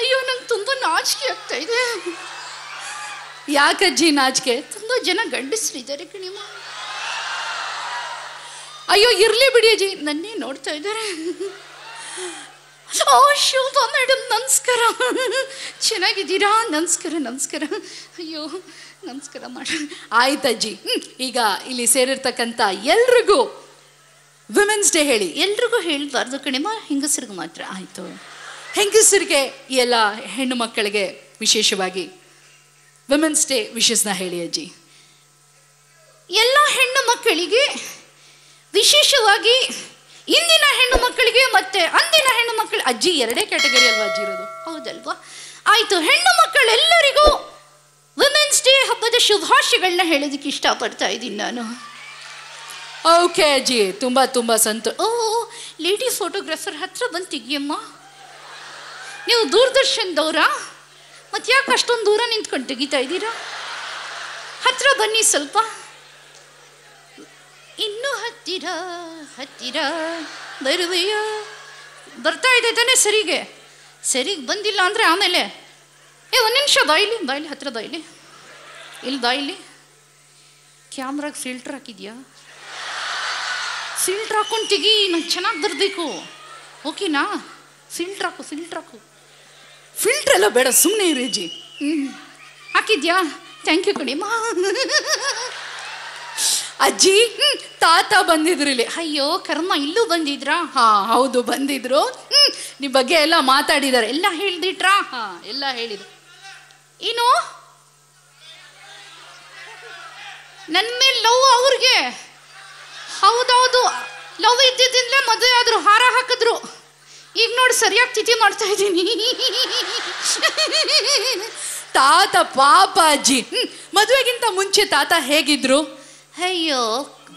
ಅಯ್ಯೋ ನಂಗೆ ತುಂಬ ನಾಚಿಕೆ ಆಗ್ತಾ ಇದೆ. ಯಾಕಜ್ಜಿ ನಾಚಿಕೆ? ತುಂಬ ಜನ ಗಂಡಸ್ರಿದ್ದಾರೆ ಕಣಿಮ. ಅಯ್ಯೋ ಇರಲಿ ಬಿಡಿ ಅಜ್ಜಿ, ನನ್ನೇ ನೋಡ್ತಾ ಇದ್ದಾರೆ. ಓ ಶೋಭಾ ಮೇಡಮ್ ನಮಸ್ಕಾರ, ಚೆನ್ನಾಗಿದ್ದೀರಾ? ನಮಸ್ಕಾರ ನಮಸ್ಕಾರ, ಅಯ್ಯೋ ನಮಸ್ಕಾರ ಮಾಡ. ಆಯ್ತಜ್ಜಿ, ಈಗ ಇಲ್ಲಿ ಸೇರಿರ್ತಕ್ಕಂಥ ಎಲ್ರಿಗೂ ವುಮೆನ್ಸ್ ಡೇ ಹೇಳಿ. ಎಲ್ರಿಗೂ ಹೇಳಬಾರ್ದು ಕಣಿಮ, ಹೆಂಗಸರಿಗೆ ಮಾತ್ರ. ಆಯಿತು, ಹೆಂಗಸರಿಗೆ, ಎಲ್ಲ ಹೆಣ್ಣು ಮಕ್ಕಳಿಗೆ ವಿಶೇಷವಾಗಿ ವುಮೆನ್ಸ್ ಡೇ ವಿಶಸ್ನ ಹೇಳಿ ಅಜ್ಜಿ. ಎಲ್ಲ ಹೆಣ್ಣು ಮಕ್ಕಳಿಗೆ, ವಿಶೇಷವಾಗಿ ಇಂದಿನ ಹೆಣ್ಣು ಮಕ್ಕಳಿಗೆ ಮತ್ತು ಅಂದಿನ ಹೆಣ್ಣು ಮಕ್ಕಳು, ಅಜ್ಜಿ ಎರಡೇ ಕ್ಯಾಟಗರಿ ಅಲ್ವಾ ಅಜ್ಜಿ ಇರೋದು, ಹೌದಲ್ವಾ? ಆಯಿತು, ಹೆಣ್ಣು ಮಕ್ಕಳೆಲ್ಲರಿಗೂ ವುಮೆನ್ಸ್ ಡೇ ಹಬ್ಬದ ಶುಭಾಶಯಗಳನ್ನ ಹೇಳೋದಕ್ಕೆ ಇಷ್ಟಪಡ್ತಾ ಇದ್ದೀನಿ ನಾನು. ಓಕೆ ಅಜ್ಜಿ, ತುಂಬ ತುಂಬ ಸಂತೋಷ. ಓ ಲೇಡಿ ಫೋಟೋಗ್ರಾಫರ್ ಹತ್ರ ಬಂದು ತೆಗಿಯಮ್ಮ. ನೀವು ದೂರದರ್ಶನದವರಾ? ಮತ್ತು ಯಾಕೆ ಅಷ್ಟೊಂದು ದೂರ ನಿಂತ್ಕೊಂಡು ತೆಗಿತಾ ಇದ್ದೀರಾ? ಹತ್ತಿರ ಬನ್ನಿ ಸ್ವಲ್ಪ, ಇನ್ನೂ ಹತ್ತಿರ ಹತ್ತಿರ ಬರುವೆಯ. ಬರ್ತಾ ಇದೆ ತಾನೆ ಸರಿಗೆ? ಸರಿಗೆ ಬಂದಿಲ್ಲ ಅಂದರೆ ಆಮೇಲೆ ಏ ಒಂದು ನಿಮಿಷ ಬಾಯಿಲಿ ಬಾಯಿಲಿ ಹತ್ತಿರ ಬಾಯಿಲಿ, ಇಲ್ಲಿ ಬಾಯಿಲಿ. ಕ್ಯಾಮ್ರಾಗೆ ಫಿಲ್ಟರ್ ಹಾಕಿದ್ಯಾ? ಫಿಲ್ಟ್ರ್ ಹಾಕೊಂಡು ತೆಗಿ, ನಾನು ಚೆನ್ನಾಗಿ ಬರಬೇಕು, ಓಕೆನಾ? ಫಿಲ್ಟ್ರ್ ಹಾಕು ಫಿಲ್ಟ್ರ್ ಹಾಕು. ಫಿಲ್ಟ್ರ್ ಎಲ್ಲ ಬೇಡ, ಸುಮ್ಮನೆ ಇರಿ ಅಜ್ಜಿ. ಹಾಕಿದ್ಯಾ? ಥ್ಯಾಂಕ್ ಯು ಕಡಿಮ. ಅಜ್ಜಿ ತಾತ ಬಂದಿದ್ರು ಇಲ್ಲಿ. ಅಯ್ಯೋ ಕರ್ಮ, ಇಲ್ಲೂ ಬಂದಿದ್ರಾ? ಹಾಂ ಹೌದು ಬಂದಿದ್ರು. ನಿಮ್ಮ ಬಗ್ಗೆ ಎಲ್ಲ ಮಾತಾಡಿದ್ದಾರೆ. ಎಲ್ಲ ಹೇಳಿದಿಟ್ರಾ? ಹಾಂ ಎಲ್ಲ ಹೇಳಿದ್ರು. ಏನು ನನ್ನ ಮೇಲೆ ಲವ್ ಅವ್ರಿಗೆ? ಹೌದೌದು, ಲವ್ ಇದ್ದಿದ್ದಿಂದಲೇ ಮದುವೆ ಆದರು, ಹಾರ ಹಾಕಿದ್ರು. ಈಗ ನೋಡಿ ಸರಿಯಾಗಿ ತಿಥಿ ಮಾಡ್ತಾ ಇದ್ದೀನಿ. ತಾತ ಪಾಪ ಅಜ್ಜಿ, ಮದುವೆಗಿಂತ ಮುಂಚೆ ತಾತ ಹೇಗಿದ್ರು? ಅಯ್ಯೋ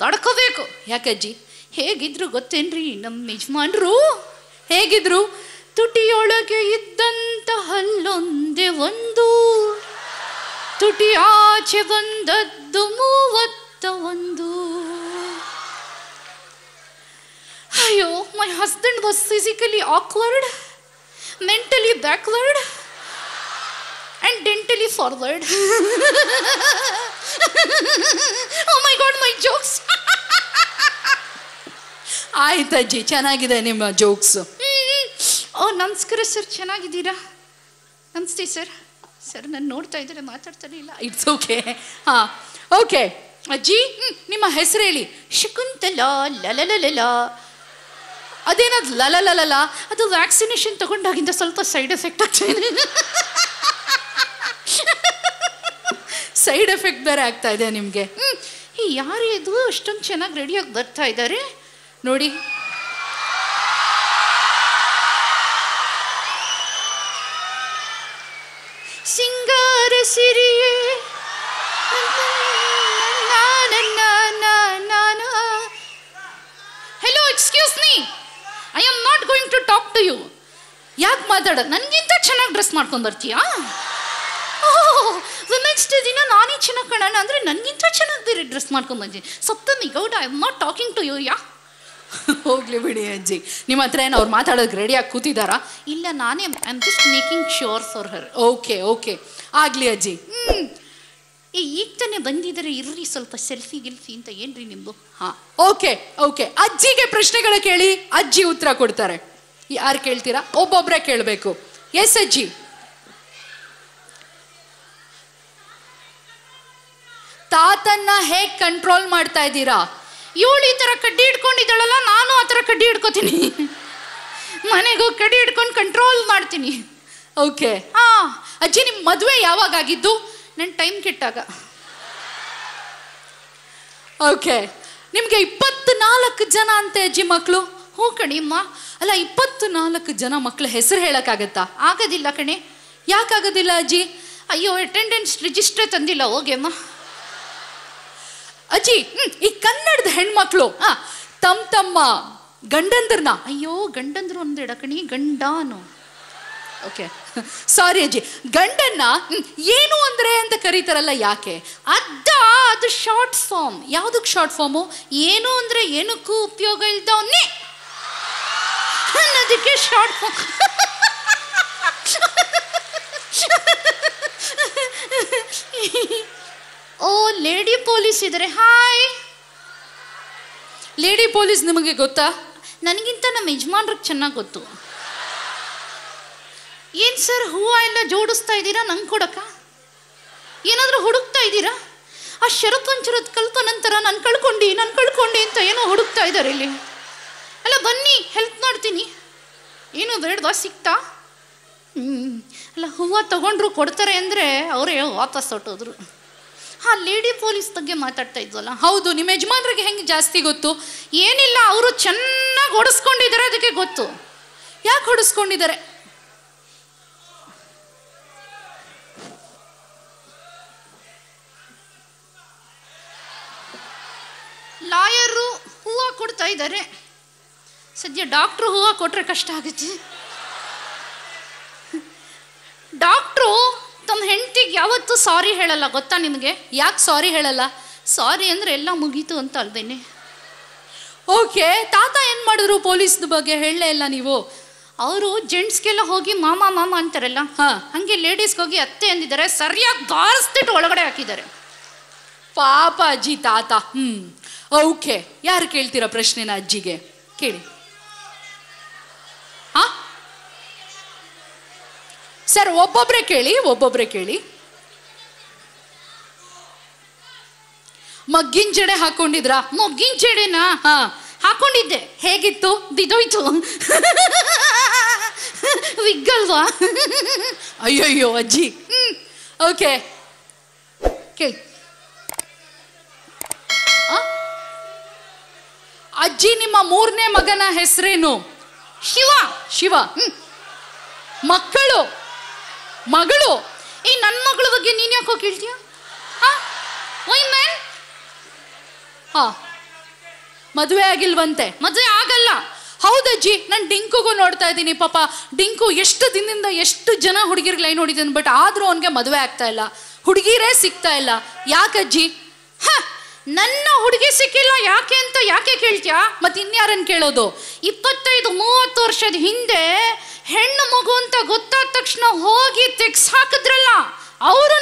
ದಡ್ಕೋಬೇಕು. ಯಾಕಜ್ಜಿ ಹೇಗಿದ್ರು ಗೊತ್ತೇನ್ರಿ? ನಮ್ಮ ಯಜಮಾನ್ರು ಹೇಗಿದ್ರು? ತುಟಿಯೊಳಗೆ ಇದ್ದಂಥ ಹಲ್ಲೊಂದೇ ಒಂದು, ತುಟಿ ಆಚೆ ಬಂದದ್ದು 31. ಅಯ್ಯೋ my husband was physically awkward, mentally backward and dentally forward. Oh my god my jokes. ಆಯ್ತಜ್ಜಿ, ಚೆನ್ನಾಗಿದೆ ನಿಮ್ಮ ಜೋಕ್ಸ್. ಓ ನಮಸ್ಕಾರ ಸರ್, ಚೆನ್ನಾಗಿದ್ದೀರಾ? ನಮಸ್ತೆ ಸರ್. ಸರ್ ನಾನು ನೋಡ್ತಾ ಇದ್ದಾರೆ, ಮಾತಾಡ್ತಾನೆ ಇಲ್ಲ. It's okay. ಹಾಂ ಓಕೆ ಅಜ್ಜಿ, ನಿಮ್ಮ ಹೆಸರು ಹೇಳಿ. ಶಕುಂತಲಾ ಲಲಲಲಲ. ಅದೇನದು ಲಲಲಲಲ? ಅದು ವ್ಯಾಕ್ಸಿನೇಷನ್ ತಗೊಂಡಾಗಿಂದ ಸ್ವಲ್ಪ ಸೈಡ್ ಎಫೆಕ್ಟ್ ಆಗ್ತಾಯಿದೆ. ಸೈಡ್ ಎಫೆಕ್ಟ್ ಬೇರೆ ಆಗ್ತಾ ಇದೆ ನಿಮಗೆ. ಯಾರು ಇದು ಅಷ್ಟೊಂದು ಚೆನ್ನಾಗಿ ರೆಡಿಯಾಗಿ ಬರ್ತಾ ಇದ್ದಾರೆ ನೋಡಿ? ಸಿಂಗಾರ ಸಿರಿಯೇ I am not going to talk to you. ಯಾಕೆ ಮಾತಾಡ? ನನಗಿಂತ ಚೆನ್ನಾಗಿ ಡ್ರೆಸ್ ಮಾಡ್ಕೊಂಡು ಬರ್ತೀಯಾ? ಓಹ್ ವುಮೆನ್ಸ್ ಡೇ ದಿನ ನಾನೇ ಚೆನ್ನಾಗಿ ಕಾಣೋಣ ಅಂದರೆ ನನಗಿಂತ ಚೆನ್ನಾಗಿ ಬೇರೆ ಡ್ರೆಸ್ ಮಾಡ್ಕೊಂಡು ಬಂದಿದ್ದೀನಿ. Saptami Gowda, I am not talking to you. ಯಾ ಹೋಗ್ಲಿ ಬಿಡಿ ಅಜ್ಜಿ, ನಿಮ್ಮ ಹತ್ರ ಏನು ಅವ್ರು ಮಾತಾಡೋದು ರೆಡಿಯಾಗಿ ಕೂತಿದ್ದಾರಾ? ಇಲ್ಲ, ನಾನೇ I am just making sure for her. Okay okay, ಆಗಲಿ ಅಜ್ಜಿ. ಈಗ ತಾನೇ ಬಂದಿದ್ದಾರೆ, ಇರ್ರಿ ಸ್ವಲ್ಪ ಸೆಲ್ಫಿ ಗಿಲ್ಫಿ ಅಂತ ಏನ್ರಿ ನಿಮ್ಮದು? ಹಾಂ ಓಕೆ ಓಕೆ, ಅಜ್ಜಿಗೆ ಪ್ರಶ್ನೆಗಳ ಕೇಳಿ, ಅಜ್ಜಿ ಉತ್ತರ ಕೊಡ್ತಾರೆ. ಯಾರು ಕೇಳ್ತೀರಾ? ಒಬ್ಬೊಬ್ಬರೇ ಕೇಳಬೇಕು. ಎಸ್ ಅಜ್ಜಿ. ತಾತನ್ನ ಹೇಗೆ ಕಂಟ್ರೋಲ್ ಮಾಡ್ತಾ ಇದ್ದೀರಾ? ಇವಳು ಈ ಥರ ಕಡ್ಡಿ ಹಿಡ್ಕೊಂಡಿದ್ದಾಳಲ್ಲ, ನಾನು ಆ ಥರ ಕಡ್ಡಿ ಹಿಡ್ಕೋತೀನಿ, ಮನೆಗೂ ಕಡ್ಡಿ ಹಿಡ್ಕೊಂಡು ಕಂಟ್ರೋಲ್ ಮಾಡ್ತೀನಿ. ಓಕೆ. ಹಾಂ ಅಜ್ಜಿ, ನಿಮ್ಮ ಮದುವೆ ಯಾವಾಗ ಆಗಿದ್ದು? ನನ್ನ ಟೈಮ್ ಕೆಟ್ಟಾಗ. ಓಕೆ. ನಿಮಗೆ 24 ಜನ ಅಂತೆ ಅಜ್ಜಿ ಮಕ್ಕಳು? ಹ್ಞೂ ಕಣಿಮ್ಮ. ಅಲ್ಲ, 24 ಜನ ಮಕ್ಕಳ ಹೆಸರು ಹೇಳೋಕ್ಕಾಗತ್ತಾ? ಆಗೋದಿಲ್ಲ ಕಣೆ. ಯಾಕಾಗೋದಿಲ್ಲ ಅಜ್ಜಿ? ಅಯ್ಯೋ ಅಟೆಂಡೆನ್ಸ್ ರಿಜಿಸ್ಟ್ರೇ ತಂದಿಲ್ಲ. ಹೋಗೆಮ್ಮ ಅಜ್ಜಿ. ಈ ಕನ್ನಡದ ಹೆಣ್ಮಕ್ಳು ತಮ್ಮ ತಮ್ಮ ಗಂಡಂದ್ರನ್ನ, ಅಯ್ಯೋ ಗಂಡಂದ್ರು ಅಂದಿಡ ಕಣಿ, ಗಂಡಾನು. ಓಕೆ ಸಾರಿ ಅಜ್ಜಿ. ಗಂಡನ್ನ ಏನು ಅಂದರೆ ಅಂತ ಕರೀತಾರಲ್ಲ, ಯಾಕೆ? ಅದ್ದ ಅದು ಶಾರ್ಟ್ ಫಾರ್ಮ್. ಯಾವುದಕ್ಕೆ ಶಾರ್ಟ್ ಫಾರ್ಮು? ಏನು ಅಂದರೆ ಏನಕ್ಕೂ ಉಪಯೋಗ ಇಲ್ದವನ್ನೇ. নদীকে সর্বক ಓ ಲೇಡಿ ಪೊಲೀಸ್ ಇದ್ದಾರೆ. ಹಾಯ್ ಲೇಡಿ ಪೊಲೀಸ್ ನಿಮಗೆ ಗೊತ್ತಾ? ನನಗಿಂತ ನಮ್ಮ ಯಜಮಾನ್ರಿಗೆ ಚೆನ್ನಾಗಿ ಗೊತ್ತು. ಏನು ಸರ್ ಹೂವು ಎಲ್ಲ ಜೋಡಿಸ್ತಾ ಇದ್ದೀರಾ ನಂಗೆ ಕೊಡಕ್ಕ? ಏನಾದರೂ ಹುಡುಕ್ತಾ ಇದ್ದೀರಾ? ಆ ಶರತ್ತೊಂಚರತ್ ಕಲ್ತು ನಂತರ ನಾನು ಕಳ್ಕೊಂಡು ಅಂತ ಏನೋ ಹುಡುಕ್ತಾ ಇದ್ದಾರೆ ಇಲ್ಲಿ. ಅಲ್ಲ ಬನ್ನಿ ಹೆಲ್ಪ್ ಮಾಡ್ತೀನಿ. ಏನೋ ಬೇಡವಾ ಸಿಕ್ತಾ? ಅಲ್ಲ ಹೂವು ತೊಗೊಂಡ್ರು ಕೊಡ್ತಾರೆ ಅಂದರೆ ಅವರೇ ವಾಪಸ್ ಹೊಟ್ಟೋದ್ರು. ಹಾಂ ಲೇಡಿ ಪೊಲೀಸ್ ಬಗ್ಗೆ ಮಾತಾಡ್ತಾ ಇದ್ವಲ್ಲ. ಹೌದು, ನಿಮ್ಮ ಯಜಮಾನ್ರಿಗೆ ಹೆಂಗೆ ಜಾಸ್ತಿ ಗೊತ್ತು? ಏನಿಲ್ಲ, ಅವರು ಚೆನ್ನಾಗಿ ಹೊಡಿಸ್ಕೊಂಡಿದ್ದಾರೆ ಅದಕ್ಕೆ ಗೊತ್ತು. ಯಾಕೆ ಹೊಡಿಸ್ಕೊಂಡಿದ್ದಾರೆ? ಲಾಯರು ಹೂವು ಕೊಡ್ತಾ ಇದ್ದಾರೆ. ಸದ್ಯ ಡಾಕ್ಟ್ರು ಹೂವು ಕೊಟ್ಟರೆ ಕಷ್ಟ ಆಗುತ್ತೆ. ಡಾಕ್ಟ್ರು ತಮ್ಮ ಹೆಂಡತಿಗೆ ಯಾವತ್ತೂ ಸಾರಿ ಹೇಳಲ್ಲ ಗೊತ್ತಾ ನಿಮಗೆ? ಯಾಕೆ ಸಾರಿ ಹೇಳಲ್ಲ? ಸಾರಿ ಅಂದರೆ ಎಲ್ಲ ಮುಗೀತು ಅಂತ ಅಲ್ದೇನೆ. ಓಕೆ, ತಾತ ಏನು ಮಾಡಿದ್ರು ಪೊಲೀಸ್ನ ಬಗ್ಗೆ ಹೇಳಲೇ ಇಲ್ಲ ನೀವು. ಅವರು ಜೆಂಟ್ಸ್ಗೆಲ್ಲ ಹೋಗಿ ಮಾಮ ಮಾಮ ಅಂತಾರಲ್ಲ, ಹಾಂ ಹಾಗೆ ಲೇಡೀಸ್ಗೆ ಹೋಗಿ ಅತ್ತೆ ಅಂದಿದ್ದಾರೆ. ಸರಿಯಾಗಿ ಬಾರಿಸ್ತಿಟ್ಟು ಒಳಗಡೆ ಹಾಕಿದ್ದಾರೆ. ಪಾಪ ಅಜ್ಜಿ ತಾತ. ಓಕೆ, ಯಾರು ಕೇಳ್ತೀರಾ ಪ್ರಶ್ನೆನ? ಅಜ್ಜಿಗೆ ಕೇಳಿ. ಹಾಂ ಸರ್, ಒಬ್ಬೊಬ್ಬರೇ ಕೇಳಿ. ಮಗ್ಗಿನ ಜಡೆ ಹಾಕೊಂಡಿದ್ರಾ? ಮಗ್ಗಿನ ಜಡೆನಾ? ಹಾ ಹಾಕೊಂಡಿದ್ದೆ. ಹೇಗಿತ್ತು? ಬಿದ್ದೋಯ್ತು. ವಿಗ್ಗಲ್ವಾ? ಅಯ್ಯಯ್ಯೋ ಅಜ್ಜಿ. ಓಕೆ ಕೇಳಿ. ಅಜ್ಜಿ, ನಿಮ್ಮ ಮೂರನೇ ಮಗನ ಹೆಸರೇನು? ಶಿವ. ಮಗಳು ಈ ನನ್ನ ಮಗಳ ಬಗ್ಗೆ ನೀನು ಯಾಕೋ ಕೇಳ್ತೀಯ? ಮದುವೆ ಆಗಿಲ್ವಂತೆ? ಮದುವೆ ಆಗಲ್ಲ. ಹೌದಜ್ಜಿ, ನಾನು ಡಿಂಕುಗೂ ನೋಡ್ತಾ ಇದ್ದೀನಿ. ಪಾಪ ಡಿಂಕು ಎಷ್ಟು ದಿನದಿಂದ ಎಷ್ಟು ಜನ ಹುಡುಗಿರ್ಗೆ ಲೈನ್ ಹೊಡಿದ್ದೀನಿ, ಬಟ್ ಆದರೂ ಅವನಿಗೆ ಮದುವೆ ಆಗ್ತಾ ಇಲ್ಲ, ಹುಡುಗಿರೇ ಸಿಗ್ತಾ ಇಲ್ಲ. ಯಾಕಜ್ಜಿ? ನನ್ನ ಹುಡುಗಿ ಸಿಕ್ಕಿಲ್ಲ ಯಾಕೆ ಅಂತ ಯಾಕೆ ಕೇಳ್ತೀಯಾ? ಮತ್ತೆ ಇನ್ಯಾರನ್ನು ಕೇಳೋದು? 25-30 ವರ್ಷದ ಹಿಂದೆ ಹೆಣ್ಣು ಮಗು ಅಂತ ಗೊತ್ತಾದ ತಕ್ಷಣ ಹೋಗಿ ತೆಗ್ಸ್ ಹಾಕಿದ್ರಲ್ಲ, ಅವರು